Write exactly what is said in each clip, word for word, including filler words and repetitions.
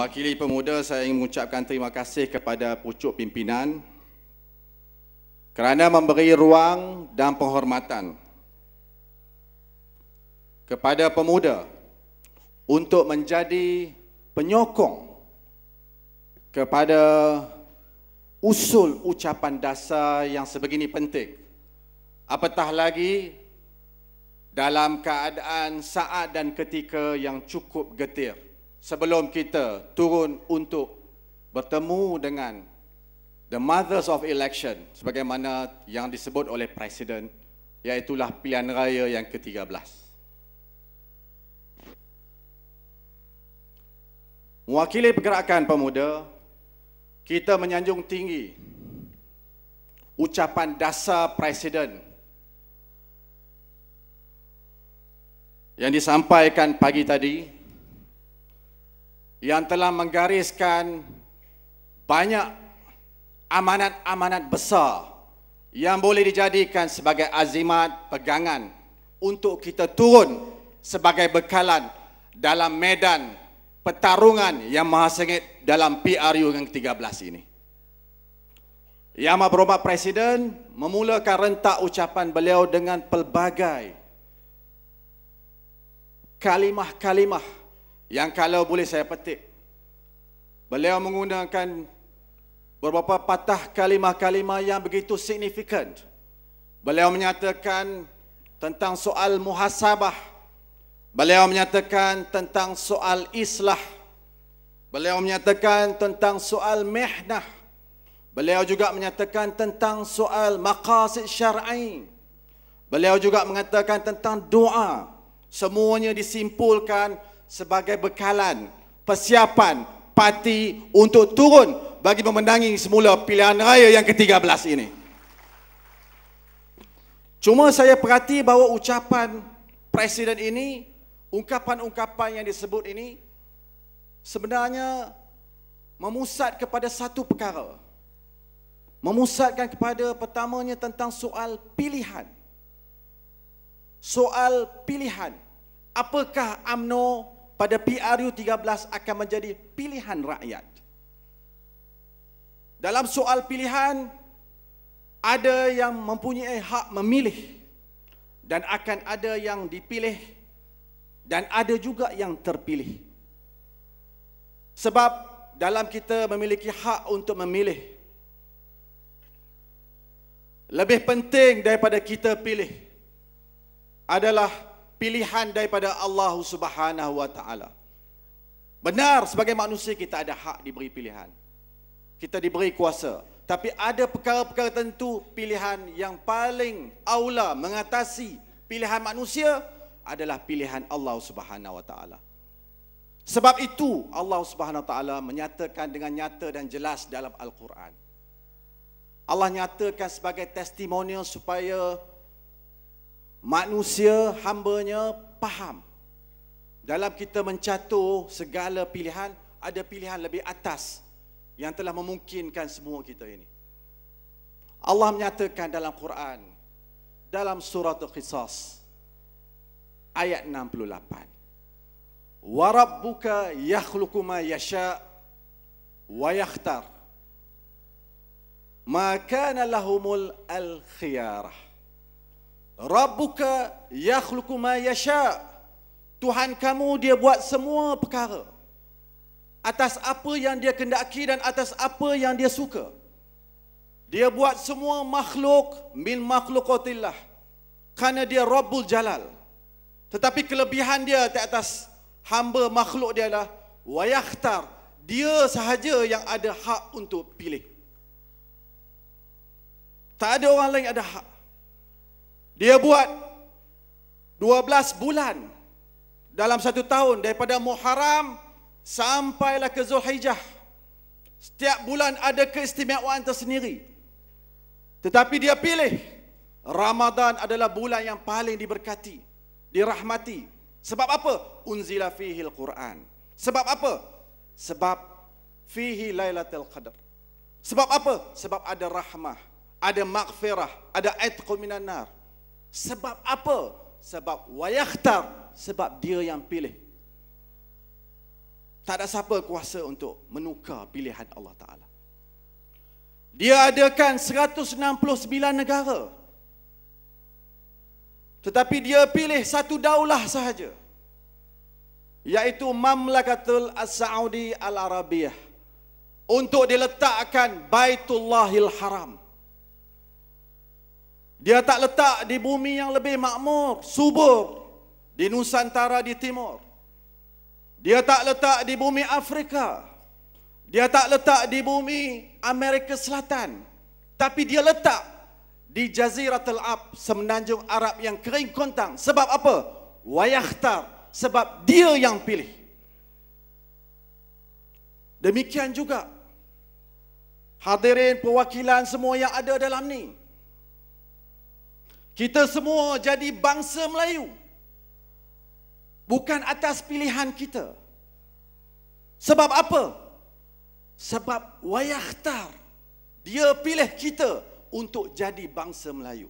Mewakili pemuda, saya ingin mengucapkan terima kasih kepada pucuk pimpinan kerana memberi ruang dan penghormatan kepada pemuda untuk menjadi penyokong kepada usul ucapan dasar yang sebegini penting. Apatah lagi dalam keadaan saat dan ketika yang cukup getir. Sebelum kita turun untuk bertemu dengan the mothers of election sebagaimana yang disebut oleh Presiden, iaitulah pilihan raya yang ke tiga belas. Mewakili pergerakan pemuda, kita menyanjung tinggi ucapan dasar Presiden yang disampaikan pagi tadi, yang telah menggariskan banyak amanat-amanat besar yang boleh dijadikan sebagai azimat pegangan untuk kita turun sebagai bekalan dalam medan pertarungan yang maha sengit dalam P R U yang ke tiga belas ini. Yang Amat Berhormat Presiden memulakan rentak ucapan beliau dengan pelbagai kalimah-kalimah yang kalau boleh saya petik, beliau menggunakan beberapa patah kalimah-kalimah yang begitu signifikan. Beliau menyatakan tentang soal muhasabah, beliau menyatakan tentang soal islah, beliau menyatakan tentang soal mihnah, beliau juga menyatakan tentang soal maqasid syar'i, beliau juga mengatakan tentang doa. Semuanya disimpulkan sebagai bekalan persiapan parti untuk turun bagi memenangi semula pilihan raya yang ke tiga belas ini. Cuma saya perhati bahawa ucapan Presiden ini, ungkapan-ungkapan yang disebut ini sebenarnya memusat kepada satu perkara. Memusatkan kepada pertamanya tentang soal pilihan. Soal pilihan. Apakah U M N O pada P R U tiga belas akan menjadi pilihan rakyat? Dalam soal pilihan, ada yang mempunyai hak memilih dan akan ada yang dipilih dan ada juga yang terpilih. Sebab dalam kita memiliki hak untuk memilih, lebih penting daripada kita pilih adalah pilihan daripada Allah Subhanahu wa Taala. Benar, sebagai manusia kita ada hak diberi pilihan. Kita diberi kuasa. Tapi ada perkara-perkara tentu pilihan yang paling aula mengatasi pilihan manusia adalah pilihan Allah Subhanahu wa Taala. Sebab itu Allah Subhanahu wa Taala menyatakan dengan nyata dan jelas dalam Al-Quran. Allah nyatakan sebagai testimonial supaya manusia, hambanya faham. Dalam kita mencatur segala pilihan, ada pilihan lebih atas yang telah memungkinkan semua kita ini. Allah menyatakan dalam Quran, dalam surah Al-Qisas ayat enam puluh lapan, wa rabbuka yakhluqu ma yasha wa yakhtar ma kana lahumul al-khiyarah. Rabbuka yakhluqu ma yasha. Tuhan kamu dia buat semua perkara atas apa yang dia kehendaki dan atas apa yang dia suka. Dia buat semua makhluk min makhluqatillah kerana dia Rabbul Jalal. Tetapi kelebihan dia di atas hamba makhluk dia adalah wa yakhtar. Dia sahaja yang ada hak untuk pilih. Tak ada orang lain ada hak. Dia buat dua belas bulan dalam satu tahun, daripada Muharram sampailah ke Zulhijjah. Setiap bulan ada keistimewaan tersendiri. Tetapi dia pilih Ramadan adalah bulan yang paling diberkati, dirahmati. Sebab apa? Unzila fihil Quran. Sebab apa? Sebab fihi Lailatul Qadar. Sebab apa? Sebab ada rahmah, ada maghfirah, ada atqu minan nar. Sebab apa? Sebab wa yakhtar, sebab dia yang pilih. Tak ada siapa kuasa untuk menukar pilihan Allah Ta'ala. Dia adakan seratus enam puluh sembilan negara. Tetapi dia pilih satu daulah sahaja, iaitu Mamlakatul As-Sa'udi Al-Arabiyah, untuk diletakkan Baitullahil Haram. Dia tak letak di bumi yang lebih makmur, subur, di Nusantara di timur. Dia tak letak di bumi Afrika. Dia tak letak di bumi Amerika Selatan. Tapi dia letak di Jaziratul Arab, semenanjung Arab yang kering kontang. Sebab apa? Wayakhtar. Sebab dia yang pilih. Demikian juga hadirin perwakilan semua yang ada dalam ni. Kita semua jadi bangsa Melayu bukan atas pilihan kita. Sebab apa? Sebab wayakhtar. Dia pilih kita untuk jadi bangsa Melayu.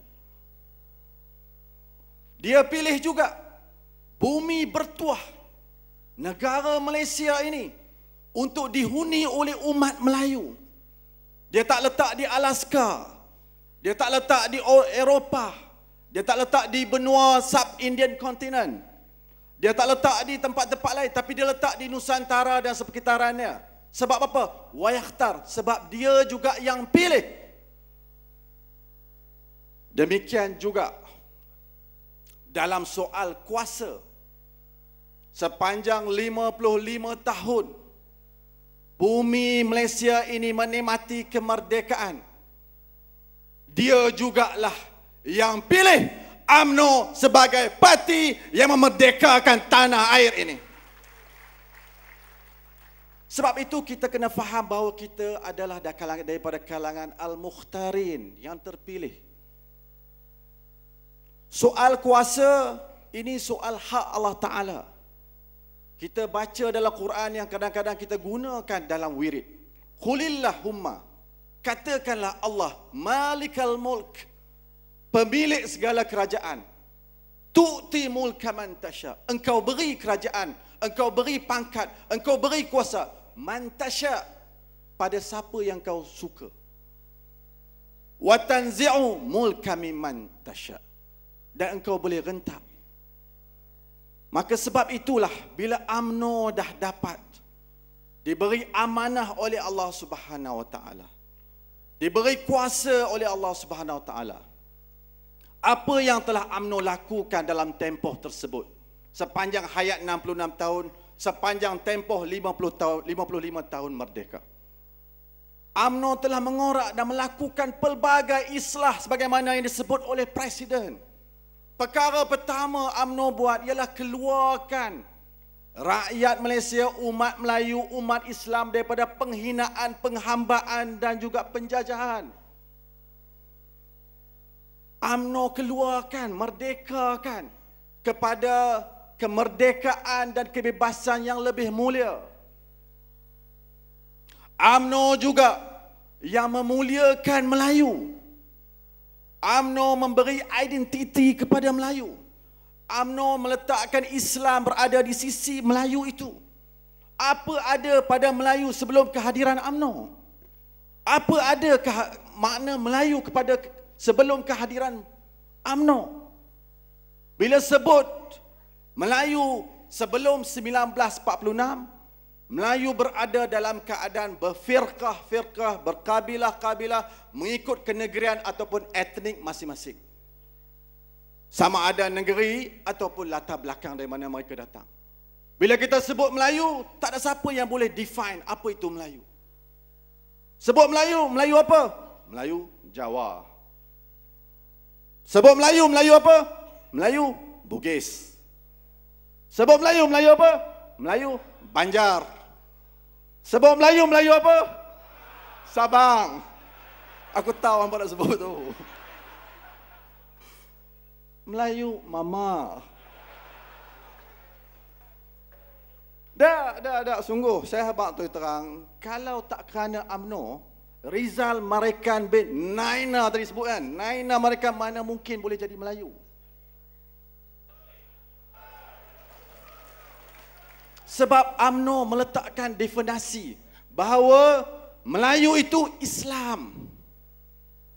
Dia pilih juga bumi bertuah negara Malaysia ini untuk dihuni oleh umat Melayu. Dia tak letak di Alaska. Dia tak letak di Eropah. Dia tak letak di benua sub-Indian continent. Dia tak letak di tempat-tempat lain. Tapi dia letak di Nusantara dan sepekitarannya. Sebab apa? Wayakhtar. Sebab dia juga yang pilih. Demikian juga dalam soal kuasa. Sepanjang lima puluh lima tahun, bumi Malaysia ini menikmati kemerdekaan. Dia jugalah yang pilih UMNO sebagai parti yang memerdekakan tanah air ini. Sebab itu kita kena faham bahawa kita adalah daripada kalangan Al-Mukhtarin yang terpilih. Soal kuasa ini soal hak Allah Ta'ala. Kita baca dalam Quran yang kadang-kadang kita gunakan dalam wirid. Qulillahumma, katakanlah Allah, Malikal Mulk, pemilik segala kerajaan. Tu'ti mulka man tasha, engkau beri kerajaan, engkau beri pangkat, engkau beri kuasa, man tasha, pada siapa yang kau suka. Wa tanzi'u mulka mimman tasha, dan engkau boleh rentak. Maka sebab itulah bila UMNO dah dapat diberi amanah oleh Allah Subhanahu Wa Taala, diberi kuasa oleh Allah Subhanahu Wa Taala, apa yang telah UMNO lakukan dalam tempoh tersebut? Sepanjang hayat enam puluh enam tahun, sepanjang tempoh lima puluh tahun, lima puluh lima tahun merdeka, UMNO telah mengorak dan melakukan pelbagai islah sebagaimana yang disebut oleh Presiden. Perkara pertama UMNO buat ialah keluarkan rakyat Malaysia, umat Melayu, umat Islam daripada penghinaan, penghambaan dan juga penjajahan. UMNO keluarkan, merdekakan kepada kemerdekaan dan kebebasan yang lebih mulia. UMNO juga yang memuliakan Melayu. UMNO memberi identiti kepada Melayu. UMNO meletakkan Islam berada di sisi Melayu itu. Apa ada pada Melayu sebelum kehadiran UMNO? Apa ada makna Melayu kepada sebelum kehadiran UMNO? Bila sebut Melayu sebelum seribu sembilan ratus empat puluh enam, Melayu berada dalam keadaan berfirqah-firqah, berkabilah-kabilah, mengikut kenegerian ataupun etnik masing-masing. Sama ada negeri ataupun latar belakang dari mana mereka datang. Bila kita sebut Melayu, tak ada siapa yang boleh define apa itu Melayu. Sebut Melayu, Melayu apa? Melayu Jawa. Sebut Melayu, Melayu apa? Melayu Bugis. Sebut Melayu, Melayu apa? Melayu Banjar. Sebut Melayu, Melayu apa? Sabang. Aku tahu apa nak sebut tu. Melayu Mama. Dah, dah, dah. Sungguh, saya habaq tu terang. Kalau tak kerana UMNO, Rizal Marikan bin Naina tadi sebut kan, Naina Marikan mana mungkin boleh jadi Melayu. Sebab UMNO meletakkan definisi bahawa Melayu itu Islam.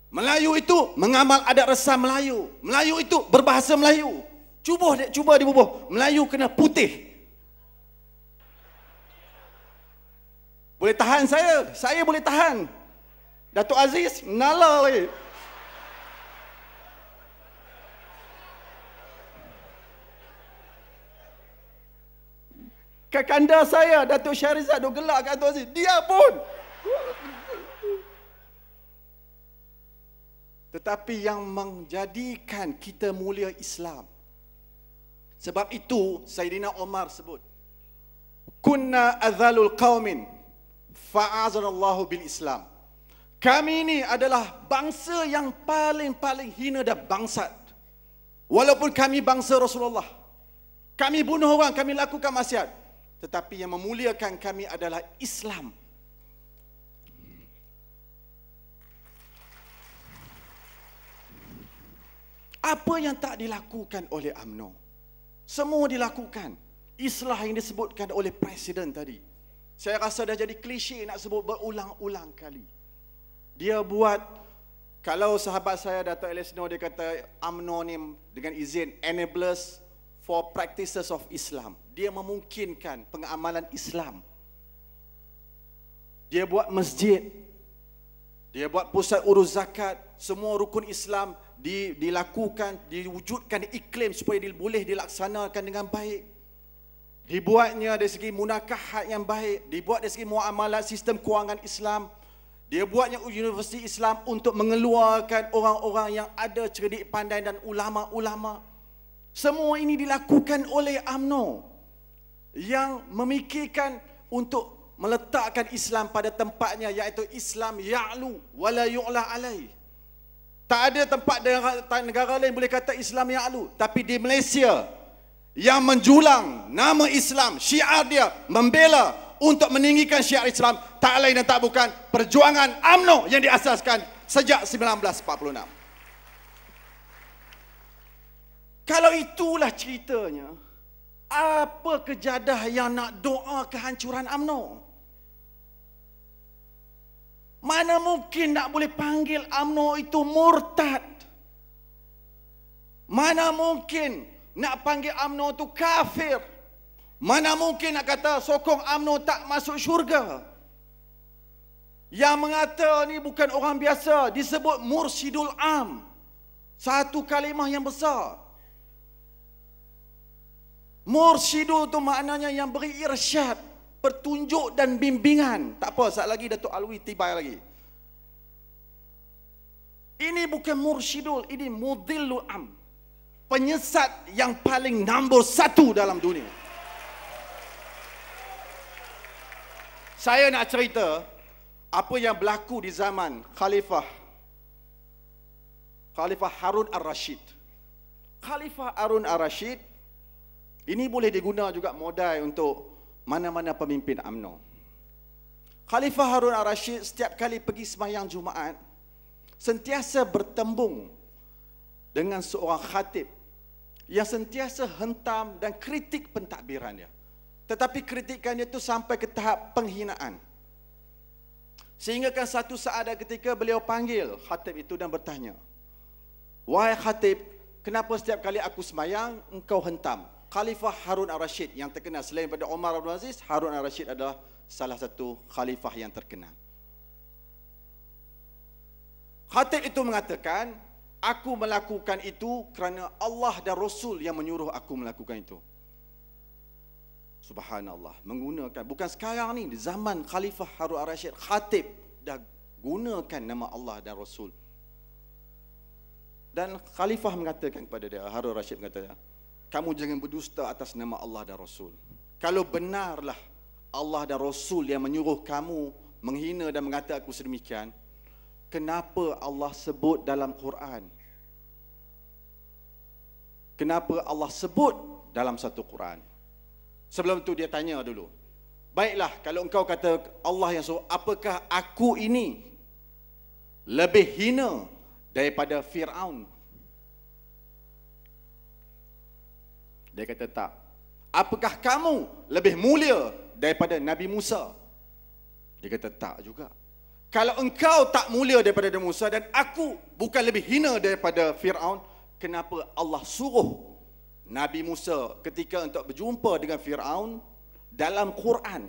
Melayu itu mengamal adat resam Melayu. Melayu itu berbahasa Melayu. Cuba cuba dibubuh. Melayu kena putih. Boleh tahan saya? Saya boleh tahan. Datuk Aziz, nala lagi. Kakanda saya, Datuk Shariza, duk gelak kat Datuk Aziz. Dia pun. Tetapi yang menjadikan kita mulia Islam. Sebab itu Sayyidina Omar sebut, kunna adzalul qaumin fa'azanallahu bil Islam. Kami ini adalah bangsa yang paling-paling hina dan bangsat. Walaupun kami bangsa Rasulullah. Kami bunuh orang, kami lakukan maksiat. Tetapi yang memuliakan kami adalah Islam. Apa yang tak dilakukan oleh UMNO? Semua dilakukan. Islah yang disebutkan oleh Presiden tadi. Saya rasa dah jadi klise nak sebut berulang-ulang kali. Dia buat, kalau sahabat saya Dato' Elisno dia kata UMNO ni dengan izin enablers for practices of Islam. Dia memungkinkan pengamalan Islam. Dia buat masjid. Dia buat pusat urus zakat. Semua rukun Islam di, dilakukan, diwujudkan, diiklim supaya boleh dilaksanakan dengan baik. Dibuatnya dari segi munakahat yang baik. Dibuat dari segi muamalat sistem kewangan Islam. Dia buatnya universiti Islam untuk mengeluarkan orang-orang yang ada cerdik pandai dan ulama-ulama. Semua ini dilakukan oleh UMNO yang memikirkan untuk meletakkan Islam pada tempatnya, iaitu Islam ya'lu wala yu'la alaih. Tak ada tempat negara lain boleh kata Islam ya'lu, tapi di Malaysia yang menjulang nama Islam, syiar dia membela untuk meninggikan syiar Islam, tak lain dan tak bukan perjuangan UMNO yang diasaskan sejak seribu sembilan ratus empat puluh enam. Kalau itulah ceritanya, apa kejadah yang nak doa kehancuran UMNO? Mana mungkin nak boleh panggil UMNO itu murtad? Mana mungkin nak panggil UMNO itu kafir? Mana mungkin nak kata sokong UMNO tak masuk syurga? Yang mengata ni bukan orang biasa, disebut mursidul am. Satu kalimah yang besar. Mursyidul tu maknanya yang beri irsyad, petunjuk dan bimbingan. Tak apa, sekejap lagi Datuk Alwi tiba lagi. Ini bukan mursyidul, ini mudhillul am. Penyesat yang paling nombor satu dalam dunia. Saya nak cerita apa yang berlaku di zaman Khalifah Khalifah Harun al-Rashid. Khalifah Harun al-Rashid ini boleh diguna juga modal untuk mana-mana pemimpin UMNO. Khalifah Harun al-Rashid setiap kali pergi sembahyang Jumaat, sentiasa bertembung dengan seorang khatib yang sentiasa hentam dan kritik pentadbirannya. Tetapi kritikannya itu sampai ke tahap penghinaan. Sehinggakan satu saat dan ketika beliau panggil khatib itu dan bertanya, "Wahai khatib, kenapa setiap kali aku sembahyang engkau hentam?" Khalifah Harun al-Rashid yang terkenal, selain daripada Umar bin Aziz, Harun al-Rashid adalah salah satu khalifah yang terkenal. Khatib itu mengatakan, aku melakukan itu kerana Allah dan Rasul yang menyuruh aku melakukan itu. Subhanallah, menggunakan, bukan sekarang ni, zaman Khalifah Harun al-Rashid, khatib dah gunakan nama Allah dan Rasul. Dan Khalifah mengatakan kepada dia, Harun al-Rashid mengatakan, kamu jangan berdusta atas nama Allah dan Rasul. Kalau benarlah Allah dan Rasul yang menyuruh kamu menghina dan mengata aku sedemikian, kenapa Allah sebut dalam Quran? Kenapa Allah sebut dalam satu Quran? Sebelum tu dia tanya dulu. Baiklah, kalau engkau kata Allah yang suruh, apakah aku ini lebih hina daripada Fir'aun? Dia kata tak. apakah kamu lebih mulia daripada Nabi Musa? Dia kata, tak juga. Kalau engkau tak mulia daripada Nabi Musa dan aku bukan lebih hina daripada Fir'aun, kenapa Allah suruh Nabi Musa ketika untuk berjumpa dengan Fir'aun? Dalam Quran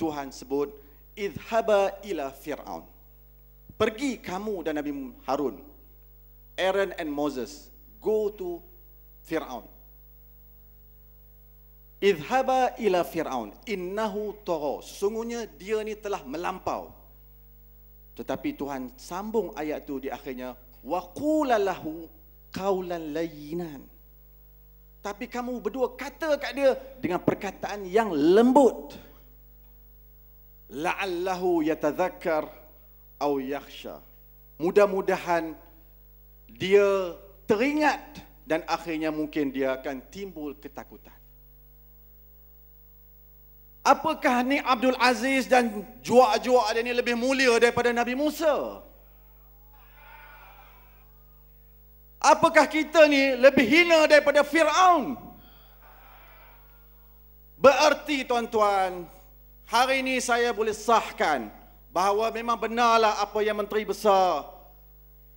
Tuhan sebut, idhaba ila Fir'aun, pergi kamu dan Nabi Harun, Aaron and Moses, go to Fir'aun. Idhaba ila Fir'aun innahu tagha, sesungguhnya dia ni telah melampau. Tetapi Tuhan sambung ayat tu di akhirnya, wa qul lahu qawlan layyinan, tapi kamu berdua kata kat dia dengan perkataan yang lembut, la'allahu yatadhakkar aw yakhsha, mudah-mudahan dia teringat dan akhirnya mungkin dia akan timbul ketakutan. Apakah ni Abdul Aziz dan juak-juak dia ni lebih mulia daripada Nabi Musa? Apakah kita ni lebih hina daripada Fir'aun? Bererti tuan-tuan, hari ini saya boleh sahkan bahawa memang benarlah apa yang Menteri Besar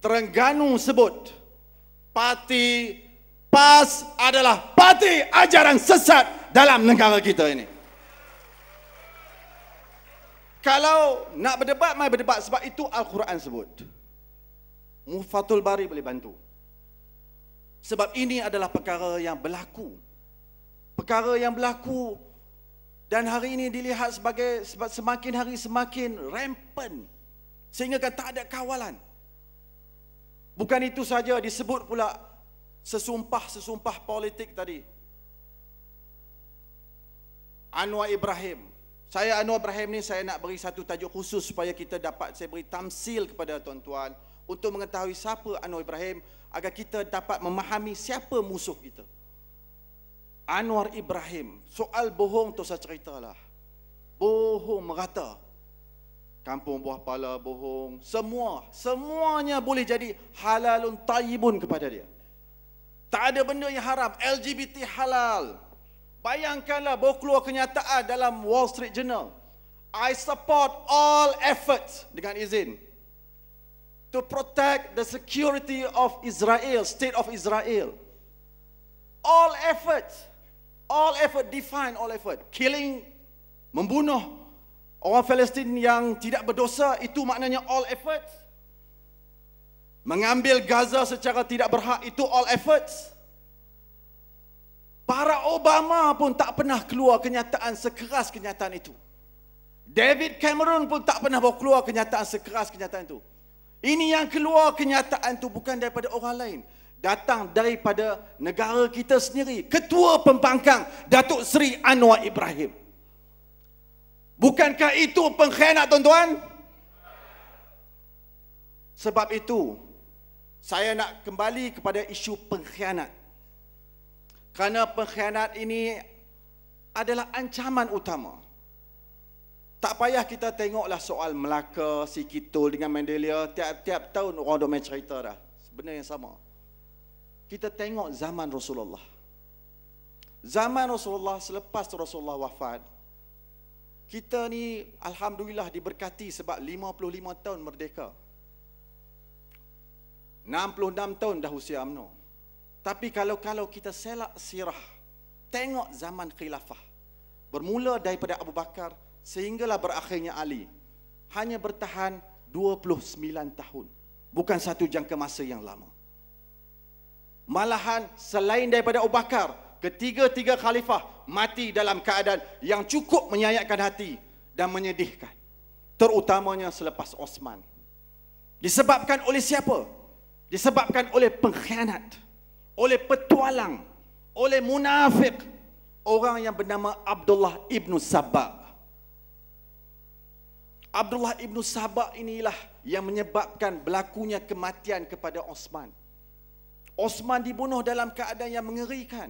Terengganu sebut. Parti P A S adalah parti ajaran sesat dalam negara kita ini. Kalau nak berdebat, mari berdebat, sebab itu Al-Quran sebut. Mufatul Bari boleh bantu. Sebab ini adalah perkara yang berlaku. Perkara yang berlaku dan hari ini dilihat sebagai sebab semakin hari semakin rampant. Sehingga tak ada kawalan. Bukan itu saja, disebut pula sesumpah-sesumpah politik tadi. Anwar Ibrahim. Saya Anwar Ibrahim ni saya nak beri satu tajuk khusus supaya kita dapat, saya beri tamsil kepada tuan-tuan untuk mengetahui siapa Anwar Ibrahim agar kita dapat memahami siapa musuh kita. Anwar Ibrahim, soal bohong tu saya ceritalah. Bohong merata. Kampung Buah Pala bohong, semua, semuanya boleh jadi halalun tayyibun kepada dia. Tak ada benda yang haram, L G B T halal. Bayangkanlah baru keluar kenyataan dalam Wall Street Journal, I support all efforts, dengan izin, to protect the security of Israel, state of Israel. All efforts, all effort, define all effort. Killing, membunuh orang Palestin yang tidak berdosa, itu maknanya all efforts. Mengambil Gaza secara tidak berhak, itu all efforts. Barack Obama pun tak pernah keluar kenyataan sekeras kenyataan itu. David Cameron pun tak pernah bawa keluar kenyataan sekeras kenyataan itu. Ini yang keluar kenyataan itu bukan daripada orang lain. Datang daripada negara kita sendiri. Ketua Pembangkang Datuk Seri Anwar Ibrahim. Bukankah itu pengkhianat tuan-tuan? Sebab itu, saya nak kembali kepada isu pengkhianat. Kerana pengkhianat ini adalah ancaman utama. Tak payah kita tengoklah soal Melaka, Sikitol dengan Mandelia. Tiap-tiap tahun orang domain cerita dah. Sebenarnya yang sama. Kita tengok zaman Rasulullah. Zaman Rasulullah, selepas Rasulullah wafat, kita ni Alhamdulillah diberkati sebab lima puluh lima tahun merdeka. enam puluh enam tahun dah usia UMNO. Tapi kalau-kalau kita selak sirah, tengok zaman khilafah, bermula daripada Abu Bakar sehinggalah berakhirnya Ali, hanya bertahan dua puluh sembilan tahun. Bukan satu jangka masa yang lama. Malahan selain daripada Abu Bakar, ketiga-tiga khalifah mati dalam keadaan yang cukup menyayatkan hati dan menyedihkan. Terutamanya selepas Osman. Disebabkan oleh siapa? Disebabkan oleh pengkhianat, oleh petualang, oleh munafik, orang yang bernama Abdullah ibn Saba. Abdullah ibn Saba inilah yang menyebabkan berlakunya kematian kepada Osman. Osman dibunuh dalam keadaan yang mengerikan.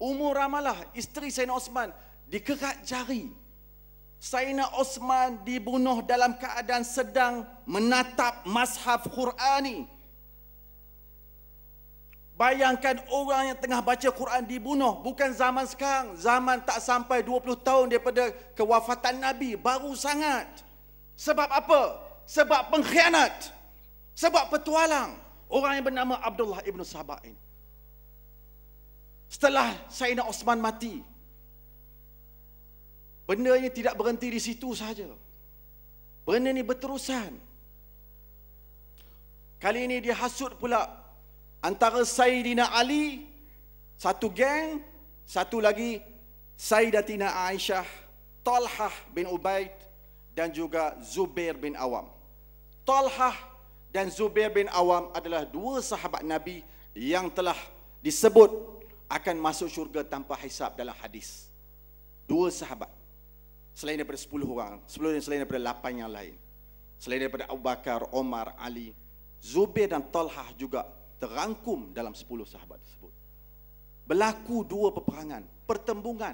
Ummu Ramlah, isteri Sayyidina Osman, dikerat jari. Sayyidina Osman dibunuh dalam keadaan sedang menatap mushaf Qurani. Bayangkan orang yang tengah baca Quran dibunuh. Bukan zaman sekarang. Zaman tak sampai dua puluh tahun daripada kewafatan Nabi. Baru sangat. Sebab apa? Sebab pengkhianat. Sebab petualang. Orang yang bernama Abdullah ibn Saba ini. Setelah Sayyidina Osman mati. Benda ini tidak berhenti di situ sahaja. Benda ini berterusan. Kali ini dia hasut pula antara Sayyidina Ali, satu geng, satu lagi Sayyidatina Aisyah, Talhah bin Ubaid dan juga Zubair bin Awam. Talhah dan Zubair bin Awam adalah dua sahabat Nabi yang telah disebut akan masuk syurga tanpa hisab dalam hadis. Dua sahabat. Selain daripada sepuluh orang, sepuluh selain daripada lapan yang lain. Selain daripada Abu Bakar, Omar, Ali, Zubair dan Talhah juga terangkum dalam sepuluh sahabat tersebut. Berlaku dua peperangan, pertembungan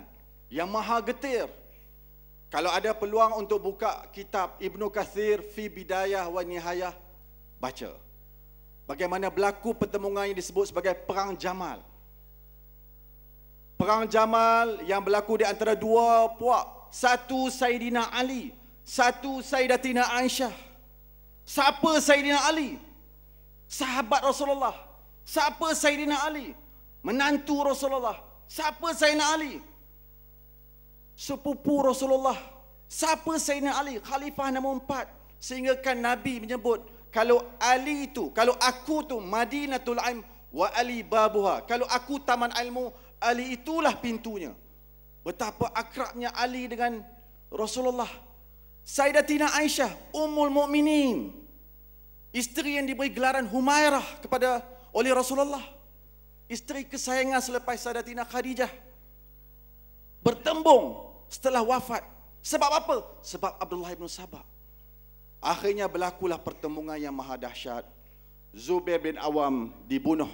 yang maha getir. Kalau ada peluang untuk buka kitab Ibnu Katsir Fi Bidayah Wa Nihayah, baca bagaimana berlaku pertembungan yang disebut sebagai Perang Jamal. Perang Jamal yang berlaku di antara dua puak, satu Sayyidina Ali, satu Sayyidatina Aisyah. Siapa Sayyidina Ali? Sahabat Rasulullah. Siapa Sayyidina Ali? Menantu Rasulullah. Siapa Sayyidina Ali? Sepupu Rasulullah. Siapa Sayyidina Ali? Khalifah nombor empat. Sehinggakan Nabi menyebut, kalau Ali itu, kalau aku tu Madinatul 'Ilm wa Ali babuha. Kalau aku taman ilmu, Ali itulah pintunya. Betapa akrabnya Ali dengan Rasulullah. Sayyidatina Aisyah, Ummul Mukminin. Isteri yang diberi gelaran Humairah kepada oleh Rasulullah. Isteri kesayangan selepas Sayyidatina Khadijah. Bertembung setelah wafat. Sebab apa? Sebab Abdullah ibn Saba. Akhirnya berlakulah pertembungan yang maha dahsyat. Zubair bin Awam dibunuh.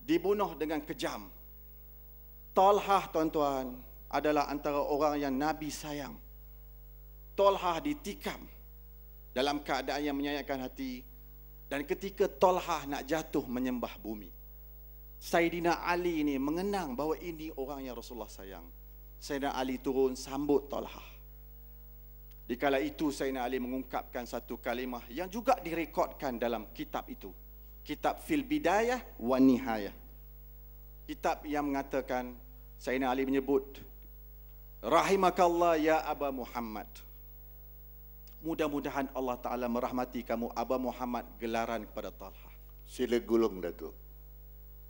Dibunuh dengan kejam. Talhah, tuan-tuan, adalah antara orang yang Nabi sayang. Talhah ditikam dalam keadaan yang menyayatkan hati. Dan ketika Talhah nak jatuh menyembah bumi, Sayyidina Ali ini mengenang bahawa ini orang yang Rasulullah sayang. Sayyidina Ali turun sambut Talhah. Dikala itu Sayyidina Ali mengungkapkan satu kalimah yang juga direkodkan dalam kitab itu, kitab Fil Bidayah Wa Nihayah. Kitab yang mengatakan, Sayyidina Ali menyebut, rahimakallah ya Aba Muhammad. Mudah-mudahan Allah Ta'ala merahmati kamu, Aba Muhammad, gelaran kepada Talhah. Sila gulung, Datuk.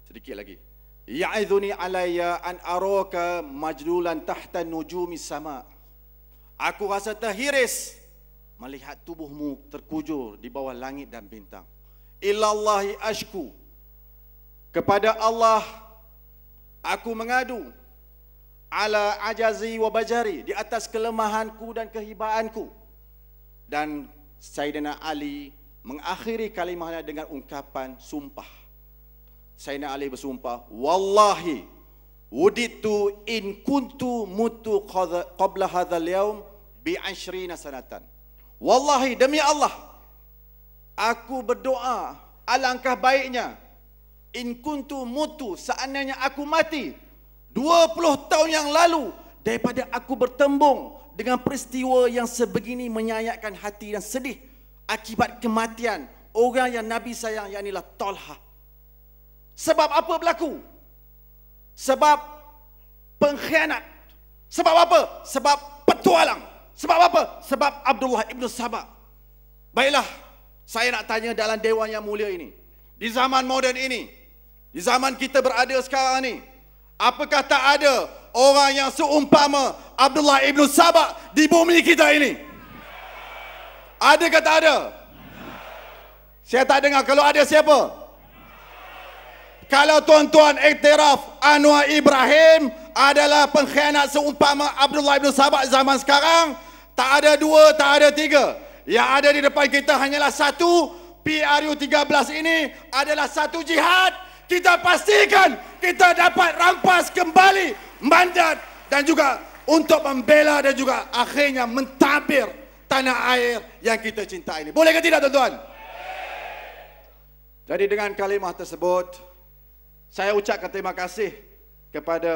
Sedikit lagi. Ya'idhuni alaya an aroka majlulan tahta nujumi sama. Aku rasa terhiris melihat tubuhmu terkujur di bawah langit dan bintang. Ilallahi ashku. Kepada Allah aku mengadu. Ala ajazi wa bajari. Di atas kelemahanku dan kehibaanku. Dan Sayyidina Ali mengakhiri kalimahnya dengan ungkapan sumpah. Sayyidina Ali bersumpah, wallahi wuditu in kuntu mutu qabla hadzal yaum bi ashrina sanatan. Wallahi, demi Allah, aku berdoa alangkah baiknya in kuntu mutu, seandainya aku mati dua puluh tahun yang lalu, daripada aku bertembung dengan peristiwa yang sebegini menyayatkan hati dan sedih akibat kematian orang yang Nabi sayang, iaitu Talhah. Sebab apa berlaku? Sebab pengkhianat. Sebab apa? Sebab petualang. Sebab apa? Sebab Abdullah ibn Saba. Baiklah, saya nak tanya dalam dewan yang mulia ini, di zaman moden ini, di zaman kita berada sekarang ini, apakah tak ada orang yang seumpama Abdullah ibn Saba di bumi kita ini? Ada ke tak ada? Saya tak dengar. Kalau ada, siapa? Kalau tuan-tuan iktiraf Anwar Ibrahim adalah pengkhianat seumpama Abdullah ibn Saba zaman sekarang, tak ada dua, tak ada tiga. Yang ada di depan kita hanyalah satu. P R U tiga belas ini adalah satu jihad. Kita pastikan kita dapat rampas kembali mandat dan juga untuk membela dan juga akhirnya mentadbir tanah air yang kita cintai ini. Boleh ke tidak, tuan-tuan? Jadi dengan kalimah tersebut, Saya ucapkan terima kasih kepada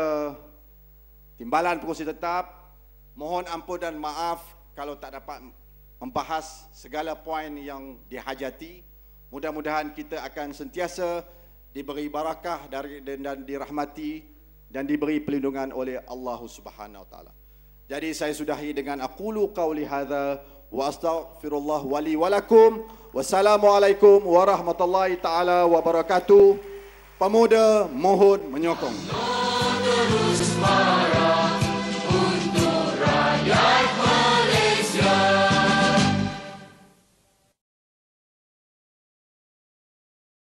Timbalan Pengurusi Tetap. Mohon ampun dan maaf kalau tak dapat membahas segala poin yang dihajati. Mudah-mudahan kita akan sentiasa diberi barakah dari dan dirahmati dan diberi perlindungan oleh Allah Subhanahu Wa Taala. Jadi saya sudahi dengan aqulu qauli hadza wa astaghfirullah wali walakum. Wassalamualaikum warahmatullahi taala wabarakatuh. Pemuda mohon menyokong.